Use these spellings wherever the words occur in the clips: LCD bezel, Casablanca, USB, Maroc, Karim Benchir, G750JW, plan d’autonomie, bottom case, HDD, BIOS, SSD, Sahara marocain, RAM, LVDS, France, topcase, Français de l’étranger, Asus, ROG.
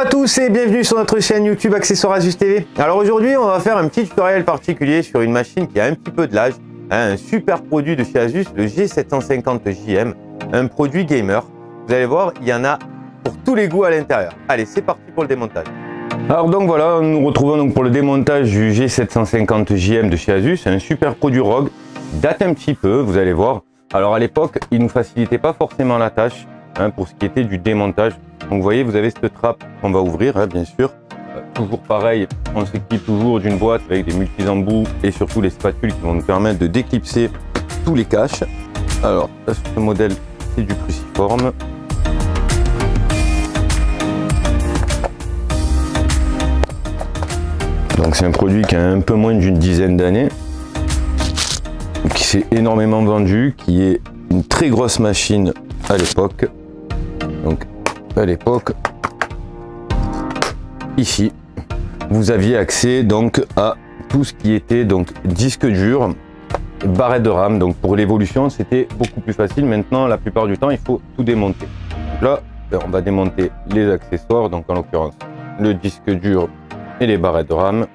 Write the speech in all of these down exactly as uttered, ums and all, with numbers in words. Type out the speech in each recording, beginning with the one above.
Bonjour à tous et bienvenue sur notre chaîne YouTube Accessoires Asus T V. Alors aujourd'hui, on va faire un petit tutoriel particulier sur une machine qui a un petit peu de l'âge, hein, un super produit de chez Asus, le G sept cent cinquante J W, un produit gamer. Vous allez voir, il y en a pour tous les goûts à l'intérieur. Allez, c'est parti pour le démontage. Alors donc voilà, nous nous retrouvons donc pour le démontage du G sept cent cinquante J W de chez Asus, un super produit R O G, date un petit peu, vous allez voir. Alors à l'époque, il ne nous facilitait pas forcément la tâche hein, pour ce qui était du démontage. Donc vous voyez, vous avez cette trappe qu'on va ouvrir, hein, bien sûr. Euh, toujours pareil, on s'équipe toujours d'une boîte avec des multi-embouts et surtout les spatules qui vont nous permettre de déclipser tous les caches. Alors, là, ce modèle, c'est du cruciforme. Donc c'est un produit qui a un peu moins d'une dizaine d'années, qui s'est énormément vendu, qui est une très grosse machine à l'époque. Donc à l'époque, ici, vous aviez accès donc à tout ce qui était donc disque dur, barrette de RAM. Donc pour l'évolution, c'était beaucoup plus facile. Maintenant, la plupart du temps, il faut tout démonter. Donc là, on va démonter les accessoires, donc en l'occurrence le disque dur et les barrettes de RAM.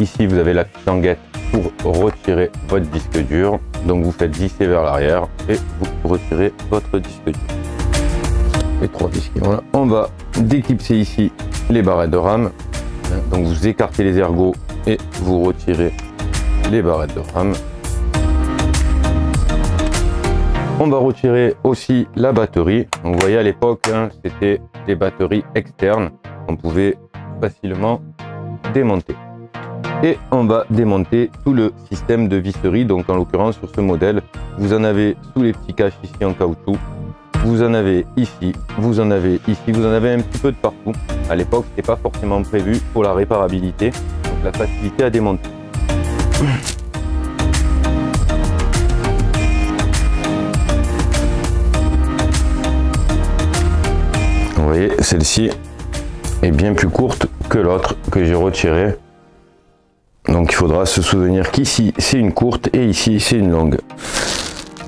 Ici, vous avez la petite languette pour retirer votre disque dur. Donc vous faites glisser vers l'arrière et vous retirez votre disque dur. Les trois disques. Voilà. On va déclipser ici les barrettes de RAM. Donc vous écartez les ergots et vous retirez les barrettes de RAM. On va retirer aussi la batterie. Donc vous voyez à l'époque, hein, c'était des batteries externes qu'on pouvait facilement démonter. Et on va démonter tout le système de visserie. Donc en l'occurrence sur ce modèle, vous en avez sous les petits caches ici en caoutchouc. Vous en avez ici, vous en avez ici, vous en avez un petit peu de partout. À l'époque, ce n'était pas forcément prévu pour la réparabilité, donc la facilité à démonter. Vous voyez, celle-ci est bien plus courte que l'autre que j'ai retirée. Donc il faudra se souvenir qu'ici, c'est une courte et ici, c'est une longue.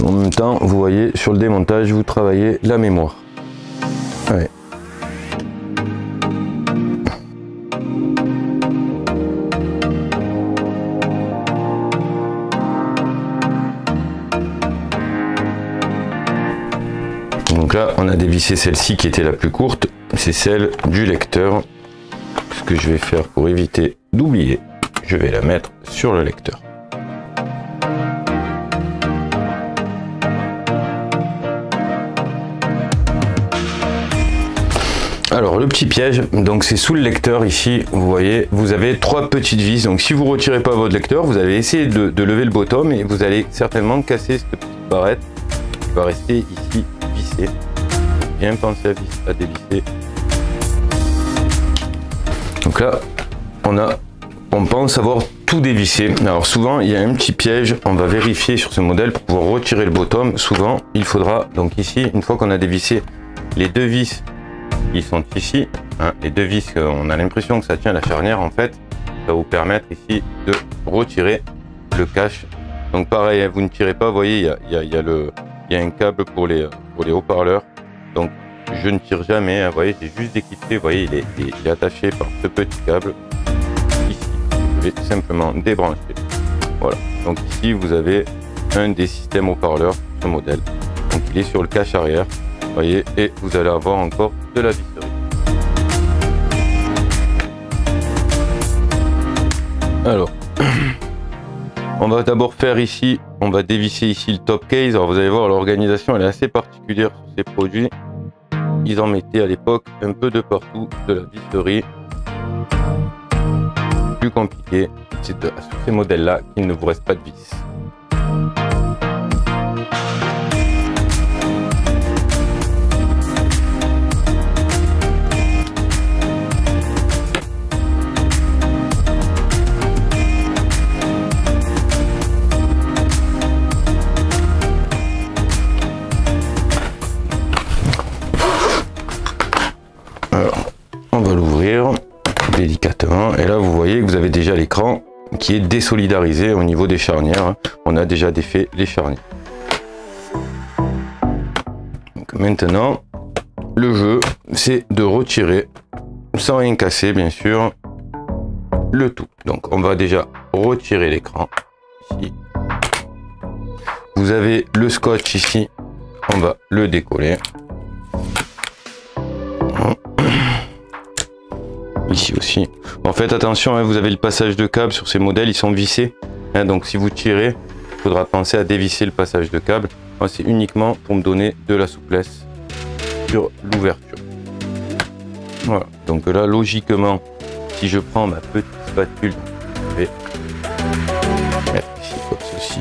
En même temps, vous voyez, sur le démontage, vous travaillez la mémoire. Ouais. Donc là, on a dévissé celle-ci qui était la plus courte. C'est celle du lecteur. Ce que je vais faire pour éviter d'oublier, je vais la mettre sur le lecteur. Alors le petit piège, donc c'est sous le lecteur ici, vous voyez, vous avez trois petites vis. Donc si vous retirez pas votre lecteur, vous allez essayer de, de lever le bottom et vous allez certainement casser cette petite barrette qui va rester ici vissée. Bien penser à, vis, à dévisser. Donc là, on a, on pense avoir tout dévissé. Alors souvent, il y a un petit piège. On va vérifier sur ce modèle pour pouvoir retirer le bottom. Souvent, il faudra donc ici, une fois qu'on a dévissé les deux vis. Ils sont ici, hein, les deux vis, on a l'impression que ça tient à la charnière, en fait ça va vous permettre ici de retirer le cache. Donc pareil, vous ne tirez pas, vous voyez il y a, y a, y a le il y a un câble pour les pour les haut-parleurs, donc je ne tire jamais, hein, vous voyez, j'ai juste déclipsé, vous voyez il est, il, est, il est attaché par ce petit câble ici. Je vais tout simplement débrancher, voilà. Donc ici vous avez un des systèmes haut-parleurs, ce modèle, donc il est sur le cache arrière. Voyez, et vous allez avoir encore de la visserie. Alors, on va d'abord faire ici, on va dévisser ici le top case. Alors vous allez voir, l'organisation elle est assez particulière sur ces produits. Ils en mettaient à l'époque un peu de partout de la visserie. Plus compliqué, c'est sur ces modèles-là qu'il ne vous reste pas de vis. Délicatement, et là vous voyez que vous avez déjà l'écran qui est désolidarisé au niveau des charnières. On a déjà défait les charnières. Donc maintenant le jeu, c'est de retirer, sans rien casser bien sûr, le tout. Donc on va déjà retirer l'écran. Vous avez le scotch ici, on va le décoller. Ici aussi. En fait, attention, hein, vous avez le passage de câble sur ces modèles, ils sont vissés. Hein, donc si vous tirez, il faudra penser à dévisser le passage de câble. Moi, c'est uniquement pour me donner de la souplesse sur l'ouverture. Voilà. Donc là, logiquement, si je prends ma petite spatule, je vais mettre ici comme ceci.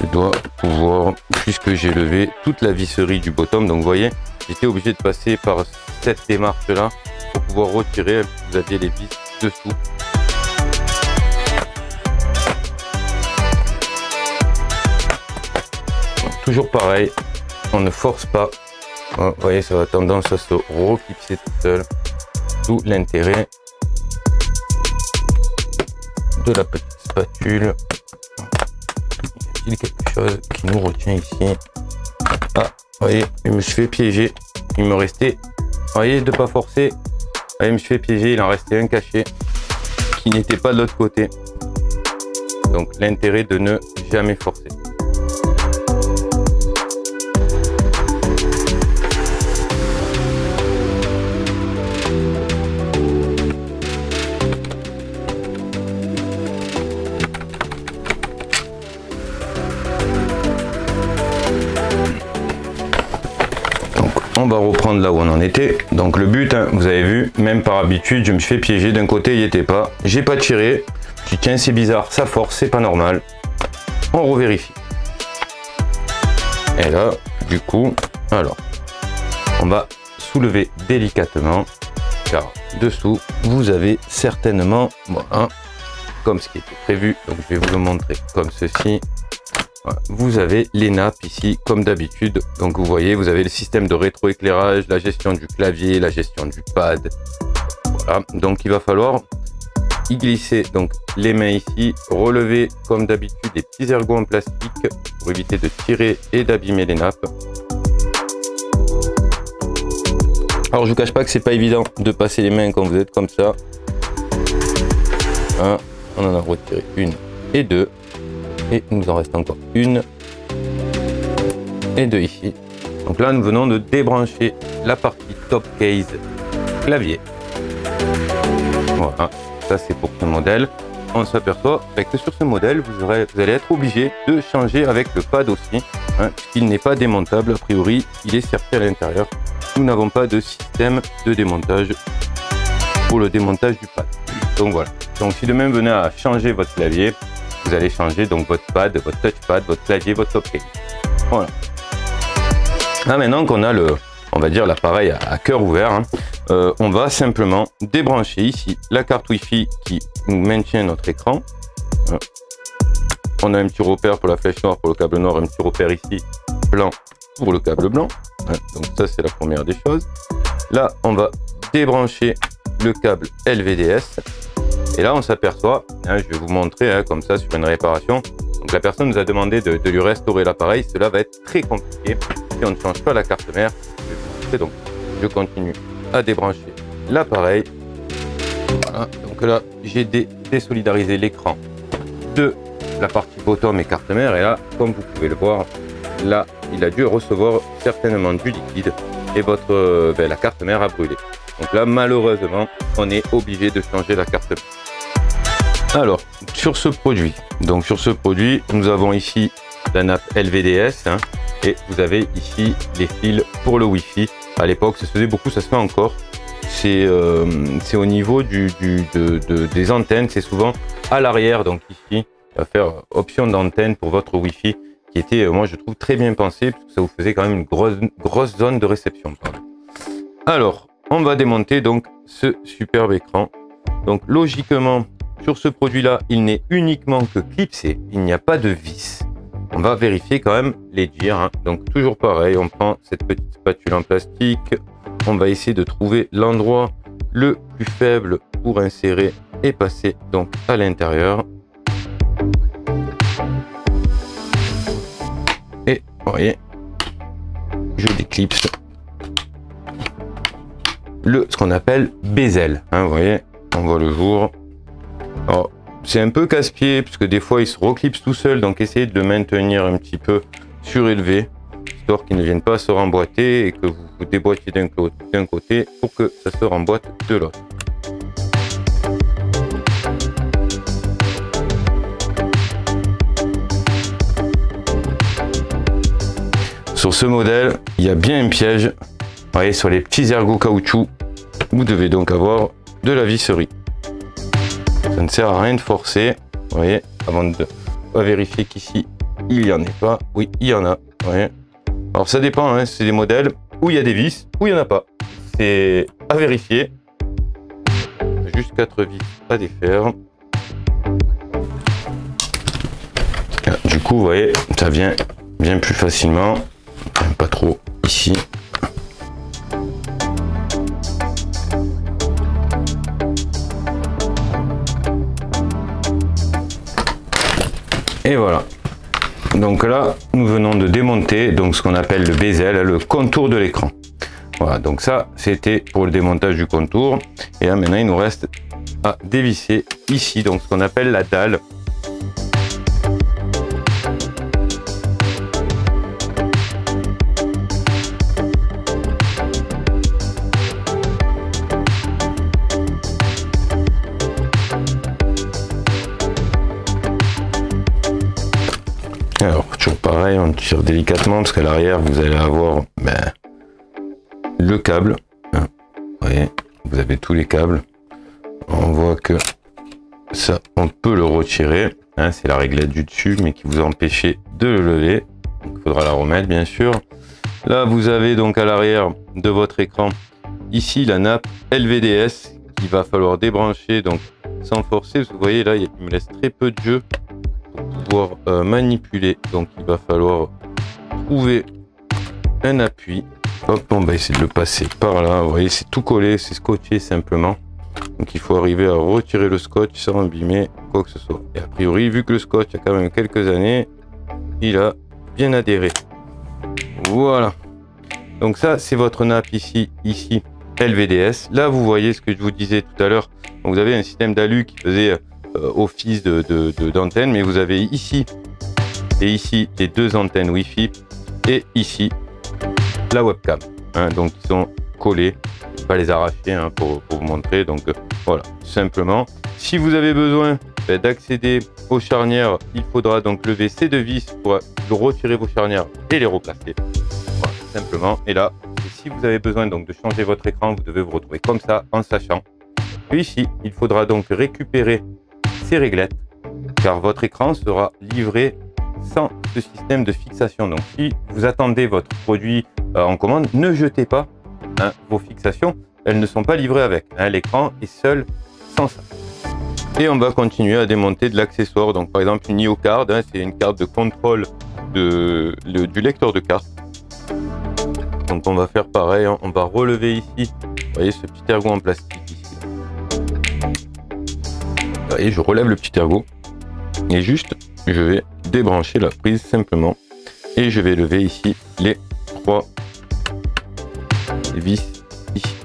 Je dois pouvoir, puisque j'ai levé toute la visserie du bottom, donc vous voyez, j'étais obligé de passer par cette démarche là pour pouvoir retirer. Vous aviez les vis dessous. Donc, toujours pareil, on ne force pas. Vous voyez, ça a tendance à se reclipser tout seul. D'où l'intérêt de la petite spatule. Y a-t-il quelque chose qui nous retient ici? Ah, vous voyez, je me suis fait piéger. Il me restait, vous voyez, de pas forcer. Vous voyez, je me suis fait piéger. Il en restait un caché qui n'était pas de l'autre côté. Donc, l'intérêt de ne jamais forcer. On va reprendre là où on en était. Donc le but, hein, vous avez vu, même par habitude, je me suis fait piéger. D'un côté, il n'y était pas. J'ai pas tiré. Je dis, tiens, c'est bizarre, ça force, c'est pas normal. On revérifie. Et là, du coup, alors, on va soulever délicatement. Car dessous, vous avez certainement, bon, hein, comme ce qui était prévu. Donc je vais vous le montrer comme ceci. Vous avez les nappes ici comme d'habitude. Donc vous voyez, vous avez le système de rétroéclairage, la gestion du clavier, la gestion du pad. Voilà, donc il va falloir y glisser donc les mains ici, relever comme d'habitude les petits ergots en plastique pour éviter de tirer et d'abîmer les nappes. Alors je vous cache pas que c'est pas évident de passer les mains quand vous êtes comme ça. Un, on en a retiré une et deux. Et il nous en reste encore une et deux ici. Donc là, nous venons de débrancher la partie top case clavier. Voilà, ça c'est pour ce modèle. On s'aperçoit que sur ce modèle, vous, aurez, vous allez être obligé de changer avec le pad aussi, hein, puisqu'il n'est pas démontable. A priori, il est serré à l'intérieur. Nous n'avons pas de système de démontage pour le démontage du pad. Donc voilà. Donc si demain, vous venez à changer votre clavier, vous allez changer donc votre pad, votre touchpad, votre clavier, votre top-case. Voilà. Là, maintenant qu'on a le, on va dire l'appareil à, à cœur ouvert, hein, euh, on va simplement débrancher ici la carte Wi-Fi qui nous maintient notre écran. Voilà. On a un petit repère pour la flèche noire pour le câble noir, un petit repère ici blanc pour le câble blanc. Voilà. Donc ça c'est la première des choses. Là on va débrancher le câble L V D S. Et là, on s'aperçoit, hein, je vais vous montrer hein, comme ça sur une réparation. Donc la personne nous a demandé de, de lui restaurer l'appareil. Cela va être très compliqué si on ne change pas la carte mère. Donc je continue à débrancher l'appareil. Voilà. Donc là, j'ai dé désolidarisé l'écran de la partie bottom et carte mère. Et là, comme vous pouvez le voir, là, il a dû recevoir certainement du liquide et votre, euh, ben, la carte mère a brûlé. Donc là, malheureusement, on est obligé de changer la carte mère. Alors, sur ce produit, donc sur ce produit, nous avons ici la nappe L V D S hein, et vous avez ici les fils pour le Wi-Fi. À l'époque, ça se faisait beaucoup, ça se fait encore. C'est euh, au niveau du, du, de, de, des antennes, c'est souvent à l'arrière. Donc ici, on va faire option d'antenne pour votre Wi-Fi qui était, moi je trouve, très bien pensé parce que ça vous faisait quand même une grosse, grosse zone de réception. Pardon. Alors, on va démonter donc ce superbe écran. Donc logiquement, sur ce produit-là, il n'est uniquement que clipsé, il n'y a pas de vis. On va vérifier quand même les dires. Hein. Donc toujours pareil, on prend cette petite spatule en plastique. On va essayer de trouver l'endroit le plus faible pour insérer et passer donc à l'intérieur. Et vous voyez, je déclipse le ce qu'on appelle bezel. Hein, vous voyez, on voit le jour. Alors, c'est un peu casse-pied parce que des fois il se reclipse tout seul, donc essayez de le maintenir un petit peu surélevé, histoire qu'il ne vienne pas se remboîter et que vous vous déboîtiez d'un côté pour que ça se remboîte de l'autre. Sur ce modèle, il y a bien un piège. Vous voyez, sur les petits ergots caoutchouc, vous devez donc avoir de la visserie. Ça ne sert à rien de forcer. Vous voyez, avant de on va vérifier qu'ici, il n'y en est pas. Oui, il y en a. Vous voyez. Alors ça dépend, hein, c'est des modèles où il y a des vis, où il n'y en a pas. C'est à vérifier. Juste quatre vis à défaire. Du coup, vous voyez, ça vient bien plus facilement. Pas trop ici. Et voilà. Donc là, nous venons de démonter donc ce qu'on appelle le bezel, le contour de l'écran. Voilà, donc ça, c'était pour le démontage du contour. Et là, maintenant, il nous reste à dévisser ici, donc ce qu'on appelle la dalle. Alors, toujours pareil, on tire délicatement parce qu'à l'arrière, vous allez avoir ben, le câble. Vous voyez, vous avez tous les câbles. On voit que ça, on peut le retirer. Hein, c'est la réglette du dessus, mais qui vous empêche de le lever. Donc, il faudra la remettre, bien sûr. Là, vous avez donc à l'arrière de votre écran, ici, la nappe L V D S qu'il va falloir débrancher, donc sans forcer. Parce que vous voyez, là, il me laisse très peu de jeu. Pouvoir euh, manipuler, donc il va falloir trouver un appui. Hop, on va essayer de le passer par là. Vous voyez, c'est tout collé, c'est scotché simplement, donc il faut arriver à retirer le scotch sans abîmer quoi que ce soit. Et a priori, vu que le scotch a quand même quelques années, il a bien adhéré. Voilà, donc ça c'est votre nappe ici, ici L V D S. Là vous voyez ce que je vous disais tout à l'heure, vous avez un système d'alu qui faisait office de, de, de, d'antenne, mais vous avez ici et ici les deux antennes wifi et ici la webcam, hein, donc ils sont collés, pas les arracher, hein, pour, pour vous montrer. Donc euh, voilà, simplement si vous avez besoin ben, d'accéder aux charnières, il faudra donc lever ces deux vis pour retirer vos charnières et les replacer, voilà, simplement. Et là, si vous avez besoin donc de changer votre écran, vous devez vous retrouver comme ça, en sachant que ici il faudra donc récupérer ces réglettes, car votre écran sera livré sans ce système de fixation. Donc si vous attendez votre produit euh, en commande, ne jetez pas, hein, vos fixations, elles ne sont pas livrées avec, hein, l'écran est seul sans ça. Et on va continuer à démonter de l'accessoire, donc par exemple une I O card, hein, c'est une carte de contrôle de, le, du lecteur de carte. Donc on va faire pareil, hein, on va relever ici, vous voyez ce petit ergot en plastique. Et je relève le petit ergot et juste je vais débrancher la prise simplement et je vais lever ici les trois vis ici.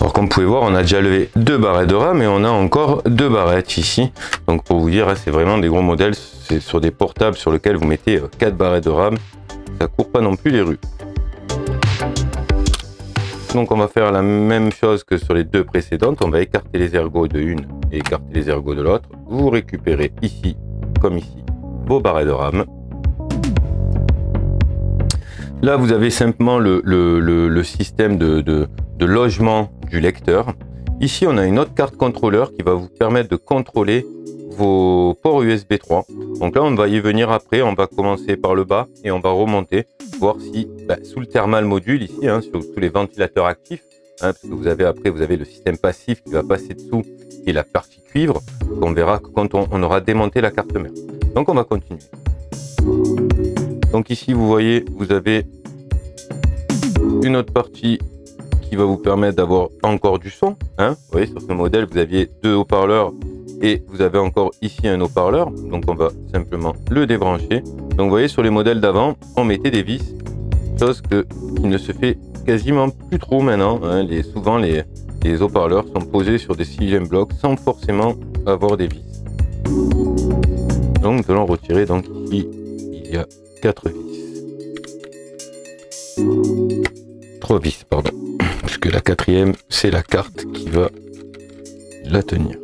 Alors comme vous pouvez voir, on a déjà levé deux barrettes de RAM et on a encore deux barrettes ici. Donc pour vous dire, c'est vraiment des gros modèles, c'est sur des portables sur lesquels vous mettez quatre barrettes de RAM, ça court pas non plus les rues. Donc on va faire la même chose que sur les deux précédentes, on va écarter les ergots de une et écarter les ergots de l'autre. Vous récupérez ici, comme ici, vos barrettes de RAM. Là vous avez simplement le, le, le, le système de, de, de logement du lecteur. Ici on a une autre carte contrôleur qui va vous permettre de contrôler vos ports U S B trois. Donc là on va y venir après, on va commencer par le bas et on va remonter. Voir si bah, sous le thermal module ici, hein, sur tous les ventilateurs actifs, hein, parce que vous avez après vous avez le système passif qui va passer dessous et la partie cuivre qu'on verra quand on, on aura démonté la carte mère. Donc on va continuer. Donc ici vous voyez, vous avez une autre partie qui va vous permettre d'avoir encore du son, hein. Vous voyez, sur ce modèle vous aviez deux haut-parleurs et vous avez encore ici un haut-parleur, donc on va simplement le débrancher. Donc vous voyez, sur les modèles d'avant on mettait des vis, chose que, qui ne se fait quasiment plus trop maintenant. Hein. Les, souvent, les, les haut-parleurs sont posés sur des sixième blocs sans forcément avoir des vis. Donc, nous allons retirer. Donc, ici, il y a quatre vis. trois vis, pardon. Puisque la quatrième, c'est la carte qui va la tenir.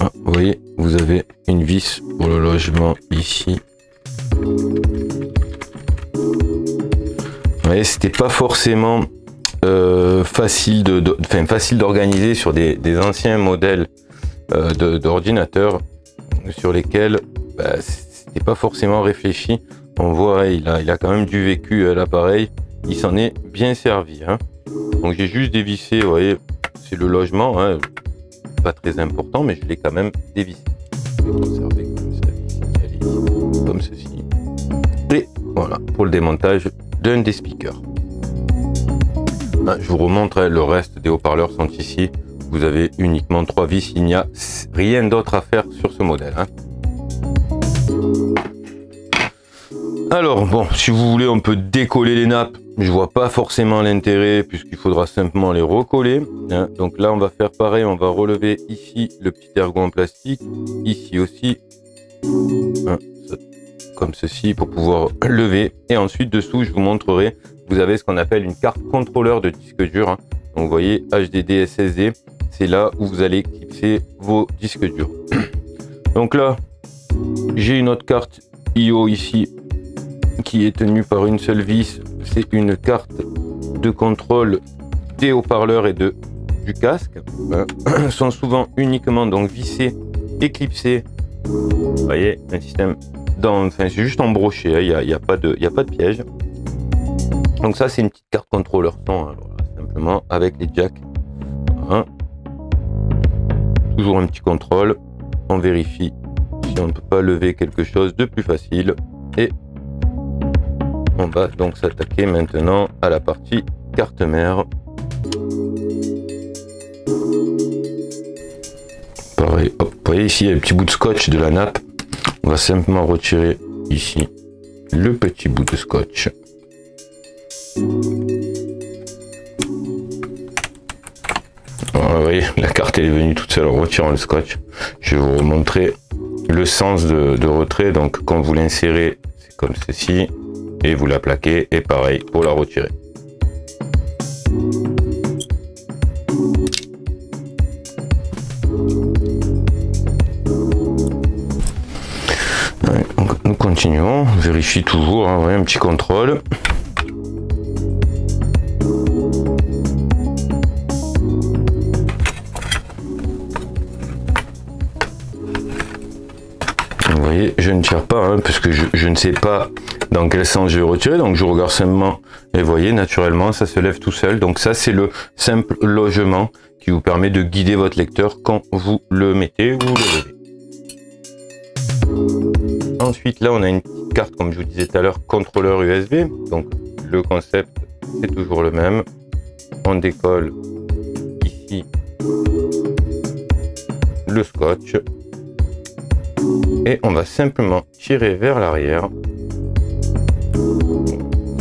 Ah, vous voyez, vous avez une vis pour le logement ici. Ouais, c'était pas forcément euh, facile de, de enfin, facile d'organiser sur des, des anciens modèles euh, d'ordinateurs sur lesquels bah, c'était pas forcément réfléchi. On voit, il a, il a quand même du vécu euh, l'appareil. Il s'en est bien servi. Hein. Donc j'ai juste dévissé, vous voyez, c'est le logement. Hein. Pas très important, mais je l'ai quand même dévissé. Je vais conserver comme ça, comme ceci. Et voilà pour le démontage d'un des speakers. Je vous remontre, le reste des haut-parleurs sont ici. Vous avez uniquement trois vis, il n'y a rien d'autre à faire sur ce modèle. Hein. Alors bon, si vous voulez, on peut décoller les nappes. Je vois pas forcément l'intérêt puisqu'il faudra simplement les recoller. Hein. Donc là, on va faire pareil. On va relever ici le petit ergot en plastique, ici aussi, hein, comme ceci pour pouvoir lever. Et ensuite, dessous, je vous montrerai. Vous avez ce qu'on appelle une carte contrôleur de disque dur. Hein. Donc vous voyez H D D, S S D. C'est là où vous allez clipser vos disques durs. Donc là, j'ai une autre carte I O ici, qui est tenue par une seule vis. C'est une carte de contrôle des haut-parleurs et de du casque. Ben, sont souvent uniquement donc vissés et clipsés. Vous voyez, un système dans, enfin, c'est juste embroché. Il hein, n'y a, y a pas de, il y a pas de piège. Donc ça, c'est une petite carte contrôleur son. Alors là, simplement avec les jacks. Hein. Toujours un petit contrôle. On vérifie si on ne peut pas lever quelque chose de plus facile et on va donc s'attaquer maintenant à la partie carte mère. Pareil, hop, vous voyez ici, il y a un petit bout de scotch de la nappe. On va simplement retirer ici le petit bout de scotch. Alors, vous voyez, la carte elle est venue toute seule en retirant le scotch. Je vais vous remontrer le sens de, de retrait. Donc quand vous l'insérez, c'est comme ceci. Et vous la plaquez, et pareil pour la retirer. Allez, donc nous continuons, on vérifie toujours, hein, ouais, un petit contrôle. Vous voyez, je ne tire pas, hein, parce que je, je ne sais pas dans quel sens je vais retirer, donc je regarde simplement et vous voyez, naturellement, ça se lève tout seul. Donc ça, c'est le simple logement qui vous permet de guider votre lecteur quand vous le mettez ou le levez. Ensuite, là, on a une petite carte, comme je vous disais tout à l'heure, contrôleur U S B. Donc le concept, c'est toujours le même. On décolle ici le scotch et on va simplement tirer vers l'arrière.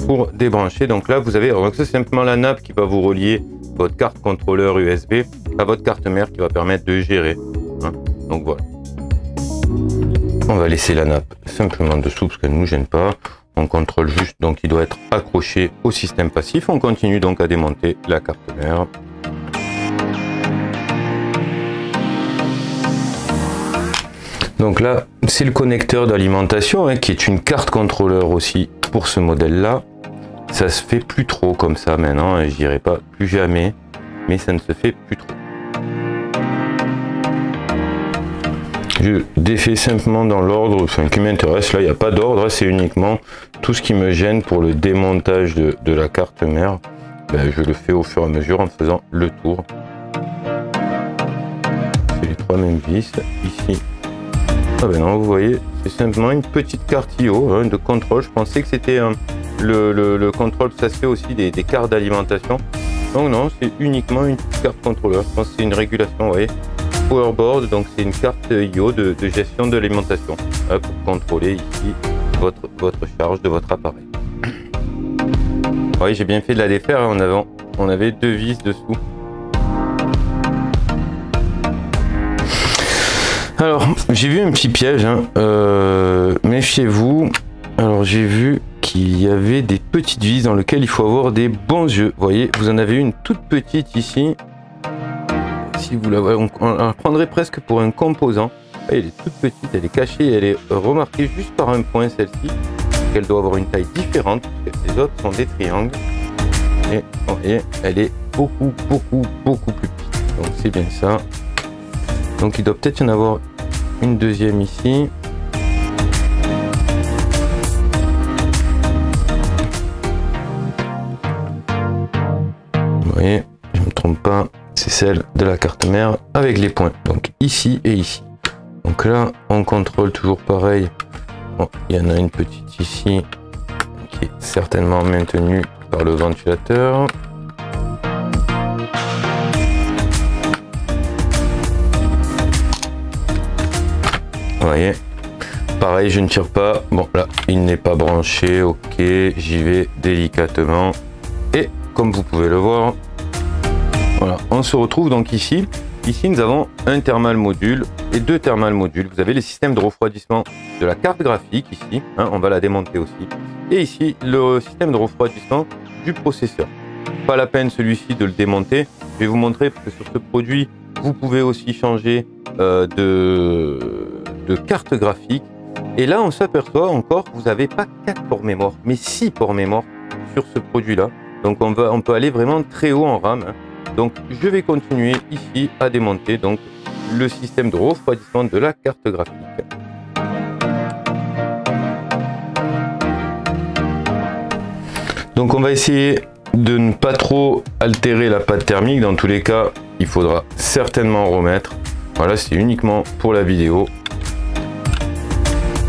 Pour débrancher, donc là vous avez, donc c'est simplement la nappe qui va vous relier votre carte contrôleur U S B à votre carte mère qui va permettre de gérer, hein. Donc voilà, on va laisser la nappe simplement dessous parce qu'elle ne nous gêne pas, on contrôle juste, donc il doit être accroché au système passif. On continue donc à démonter la carte mère. Donc là c'est le connecteur d'alimentation, hein, qui est une carte contrôleur aussi pour ce modèle là. Ça se fait plus trop comme ça maintenant, et je dirais pas plus jamais, mais ça ne se fait plus trop. Je défais simplement dans l'ordre, enfin, qui m'intéresse. Là, il n'y a pas d'ordre, c'est uniquement tout ce qui me gêne pour le démontage de, de la carte mère. Ben, je le fais au fur et à mesure en faisant le tour. C'est les trois mêmes vis ici. Ah ben non, vous voyez, c'est simplement une petite carte I O, hein, de contrôle. Je pensais que c'était hein, le, le, le contrôle, ça se fait aussi des, des cartes d'alimentation. Donc non, c'est uniquement une carte contrôleur. Je pense que c'est une régulation, vous voyez. Powerboard, donc c'est une carte I O de, de gestion de l'alimentation, hein, pour contrôler ici votre, votre charge de votre appareil. Ah oui, j'ai bien fait de la défaire en avant. On avait deux vis dessous. Alors, j'ai vu un petit piège. Hein. Euh, méfiez-vous. Alors, j'ai vu qu'il y avait des petites vis dans lesquelles il faut avoir des bons yeux. Vous voyez, vous en avez une toute petite ici. Si vous la voyez, on la prendrait presque pour un composant. Elle est toute petite, elle est cachée, elle est remarquée juste par un point, celle-ci. Elle doit avoir une taille différente, les autres sont des triangles. Et vous voyez, elle est beaucoup, beaucoup, beaucoup plus petite. Donc c'est bien ça. Donc il doit peut-être y en avoir une deuxième ici. Vous voyez, je ne me trompe pas, c'est celle de la carte mère avec les points. Donc ici et ici. Donc là, on contrôle toujours pareil. Bon, il y en a une petite ici qui est certainement maintenue par le ventilateur. Vous voyez, pareil, je ne tire pas. Bon, là, il n'est pas branché. Ok, j'y vais délicatement. Et comme vous pouvez le voir, voilà, on se retrouve donc ici. Ici, nous avons un thermal module et deux thermal modules. Vous avez les systèmes de refroidissement de la carte graphique ici. Hein, on va la démonter aussi. Et ici, le système de refroidissement du processeur. Pas la peine celui-ci de le démonter. Je vais vous montrer que sur ce produit, vous pouvez aussi changer euh, de, de carte graphique. Et là, on s'aperçoit encore que vous n'avez pas quatre ports mémoire, mais six ports mémoire sur ce produit-là. Donc, on, va, on peut aller vraiment très haut en RAM. Hein. Donc je vais continuer ici à démonter donc le système de refroidissement de la carte graphique. Donc on va essayer de ne pas trop altérer la pâte thermique. Dans tous les cas, il faudra certainement remettre. Voilà, c'est uniquement pour la vidéo.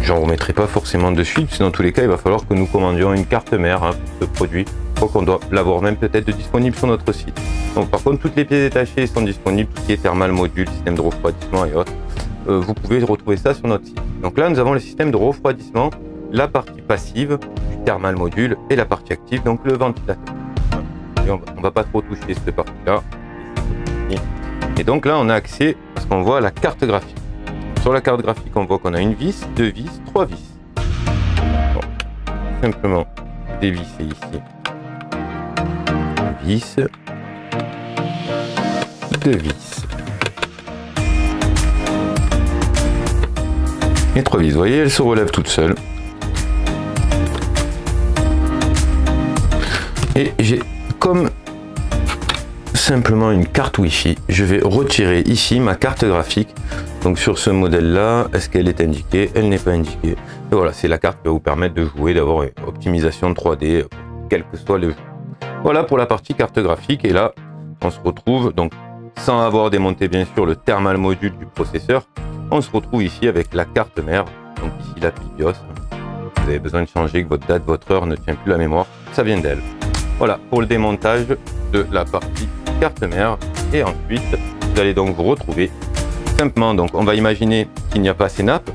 J'en remettrai pas forcément de suite, parce que dans tous les cas, il va falloir que nous commandions une carte mère hein, pour ce produit. Je crois qu'on doit l'avoir même peut-être disponible sur notre site. Donc par contre, toutes les pièces détachées sont disponibles, tout ce qui est thermal module, système de refroidissement et autres. Euh, vous pouvez retrouver ça sur notre site. Donc là, nous avons le système de refroidissement, la partie passive du thermal module et la partie active, donc le ventilateur. Et on ne va pas trop toucher cette partie-là. Et donc là, on a accès à ce qu'on voit à la carte graphique. Sur la carte graphique, on voit qu'on a une vis, deux vis, trois vis. Bon. Simplement dévisser ici. Une vis. Deux vis. Et trois vis. Vous voyez, elle se relève toute seule. Et j'ai comme simplement une carte Wi-Fi. Je vais retirer ici ma carte graphique. Donc sur ce modèle-là, est-ce qu'elle est indiquée? Elle n'est pas indiquée. Et voilà, c'est la carte qui va vous permettre de jouer, d'avoir une optimisation trois D, quel que soit le jeu. Voilà pour la partie carte graphique. Et là, on se retrouve donc sans avoir démonté bien sûr le thermal module du processeur, on se retrouve ici avec la carte mère, donc ici la BIOS. Vous avez besoin de changer, que votre date, votre heure ne tient plus la mémoire, ça vient d'elle. Voilà pour le démontage de la partie carte mère. Et ensuite, vous allez donc vous retrouver simplement, donc on va imaginer qu'il n'y a pas ces nappes,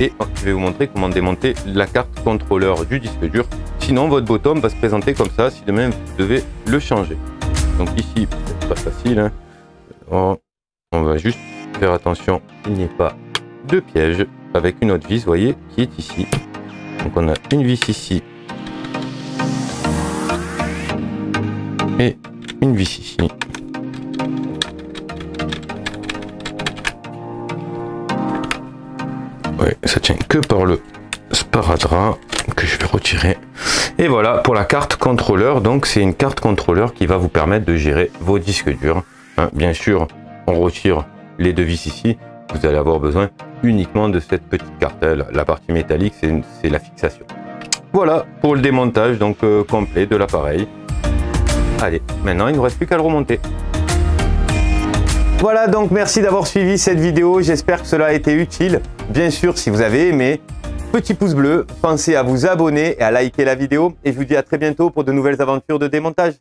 et je vais vous montrer comment démonter la carte contrôleur du disque dur. Sinon, votre bottom va se présenter comme ça si demain vous devez le changer. Donc ici, c'est pas facile, hein. On va juste faire attention qu'il n'y ait pas de piège avec une autre vis, vous voyez, qui est ici. Donc on a une vis ici et une vis ici. Ouais, ça tient que par le sparadrap que je vais retirer. Et voilà pour la carte contrôleur. Donc c'est une carte contrôleur qui va vous permettre de gérer vos disques durs. Hein, bien sûr, on retire les deux vis ici, vous allez avoir besoin uniquement de cette petite carte. La partie métallique, c'est la fixation. Voilà pour le démontage donc euh, complet de l'appareil. Allez, maintenant il ne nous reste plus qu'à le remonter. Voilà, donc merci d'avoir suivi cette vidéo, j'espère que cela a été utile. Bien sûr, si vous avez aimé, petit pouce bleu, pensez à vous abonner et à liker la vidéo. Et je vous dis à très bientôt pour de nouvelles aventures de démontage.